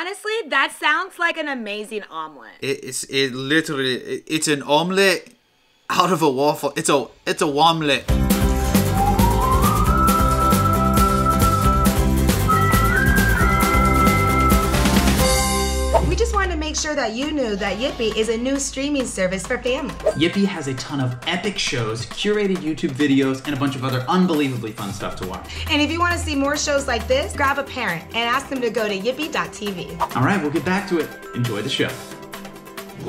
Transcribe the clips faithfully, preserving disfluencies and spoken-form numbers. honestly, that sounds like an amazing omelet. It, it's it literally it, it's an omelet out of a waffle. It's a it's a womlet. We just wanted to make sure that you knew that Yippee is a new streaming service for families. Yippee has a ton of epic shows, curated YouTube videos, and a bunch of other unbelievably fun stuff to watch. And if you want to see more shows like this, grab a parent and ask them to go to yippee dot t v. All right, we'll get back to it. Enjoy the show.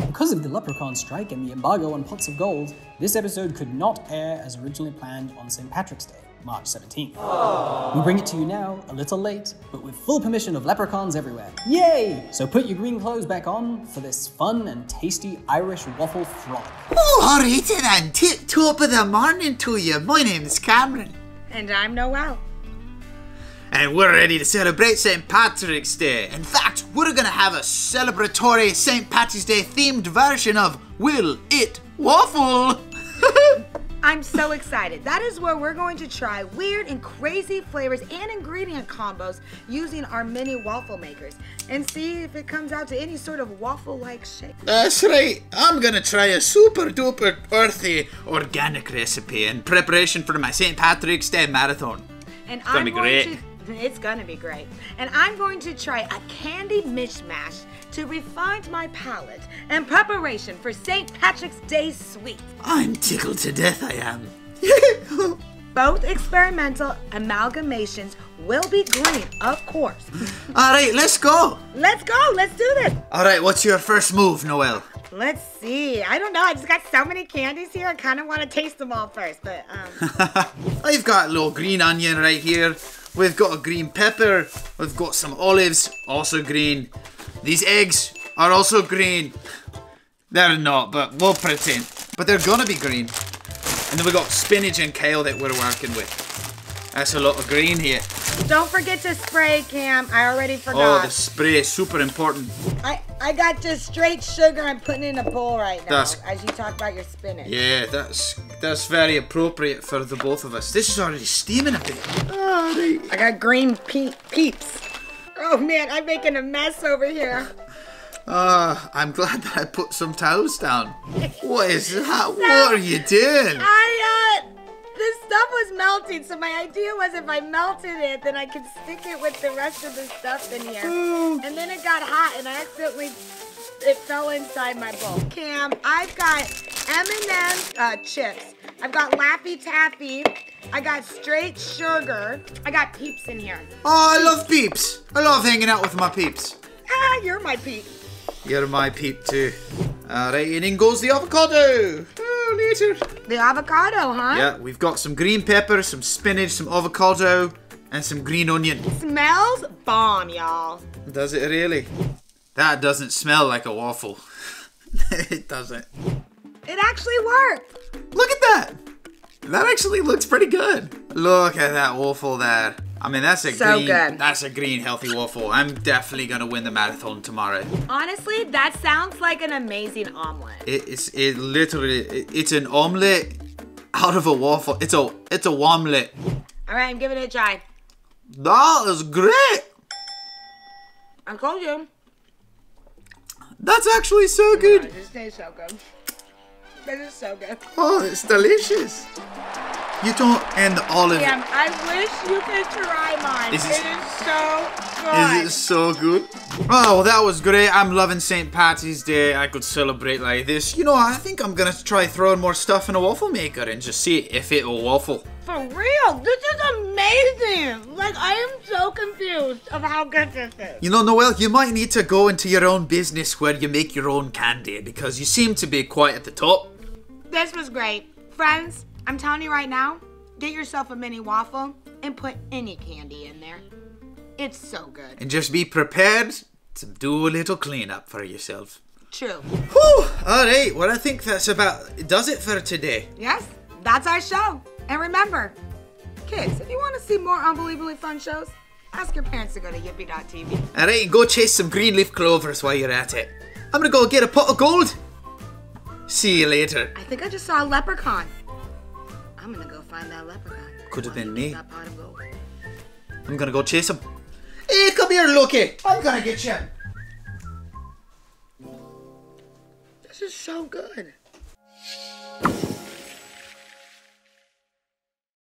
Because of the leprechaun strike and the embargo on pots of gold, this episode could not air as originally planned on Saint Patrick's Day, March seventeenth. Aww. We bring it to you now, a little late, but with full permission of leprechauns everywhere. Yay! So put your green clothes back on for this fun and tasty Irish waffle frolic. Oh, alright then, tip top of the morning to you. My name's Cameron. And I'm Noelle. And we're ready to celebrate Saint Patrick's Day. In fact, we're gonna have a celebratory Saint Patrick's Day themed version of Will It Waffle? I'm so excited. That is where we're going to try weird and crazy flavors and ingredient combos using our mini waffle makers and see if it comes out to any sort of waffle-like shape. That's right. I'm gonna try a super duper earthy organic recipe in preparation for my Saint Patrick's Day marathon. And it's gonna I'm be great. Going to It's gonna be great. And I'm going to try a candy mishmash to refine my palate in preparation for Saint Patrick's Day sweets. I'm tickled to death, I am. Both experimental amalgamations will be green, of course. All right, let's go. Let's go, let's do this. All right, what's your first move, Noelle? Let's see. I don't know. I just got so many candies here. I kind of want to taste them all first, but um. I've got a little green onion right here. We've got a green pepper. We've got some olives, also green. These eggs are also green. They're not, but we'll pretend. But they're gonna be green. And then we've got spinach and kale that we're working with. That's a lot of green here. Don't forget to spray, Cam. I already forgot. Oh, the spray is super important. I, I got just straight sugar I'm putting in a bowl right now that's, as you talk about your spinach. Yeah, that's that's very appropriate for the both of us. This is already steaming a bit. Oh, they, I got green pe peeps. Oh, man, I'm making a mess over here. Uh, I'm glad that I put some towels down. What is that? So, what are you doing? I, uh... This stuff was melting, so my idea was if I melted it, then I could stick it with the rest of the stuff in here. Ooh. And then it got hot, and I accidentally, it fell inside my bowl. Cam, I've got M and M uh, chips. I've got Laffy Taffy. I got straight sugar. I got peeps in here. Oh, I love peeps. I love hanging out with my peeps. Ah, you're my peep. You're my peep, too. All right, and in goes the avocado. Later. The avocado, huh? Yeah, we've got some green pepper, some spinach, some avocado, and some green onion. It smells bomb, y'all. Does it really? That doesn't smell like a waffle. It doesn't. It actually worked. Look at that. That actually looks pretty good. Look at that waffle there. I mean, that's a so green, good. That's a green healthy waffle. I'm definitely gonna win the marathon tomorrow. Honestly, that sounds like an amazing omelet. It, it's it literally, it, it's an omelet out of a waffle. It's a, it's a womlet. All right, I'm giving it a try. That is great. I told you. That's actually so good. It tastes so good. This is so good. Oh, it's delicious. You don't end all of it. Damn, I wish you could try mine. Is it, it is so good. Is it so good? Oh, that was great. I'm loving Saint Patty's Day. I could celebrate like this. You know, I think I'm going to try throwing more stuff in a waffle maker and just see if it will waffle. For real? This is amazing. Like, I am so confused of how good this is. You know, Noelle, you might need to go into your own business where you make your own candy because you seem to be quite at the top. This was great. Friends, I'm telling you right now, get yourself a mini waffle and put any candy in there. It's so good. And just be prepared to do a little cleanup for yourself. True. Whew! All right, well, I think that's about, does it for today. Yes, that's our show. And remember, kids, if you want to see more unbelievably fun shows, ask your parents to go to yippee dot t v. All right, and go chase some green leaf clovers while you're at it. I'm going to go get a pot of gold. See you later. I think I just saw a leprechaun. I'm gonna go find that leprechaun. Could have been me. I'm gonna go chase him. Hey, come here, Loki. I'm gonna get you. This is so good.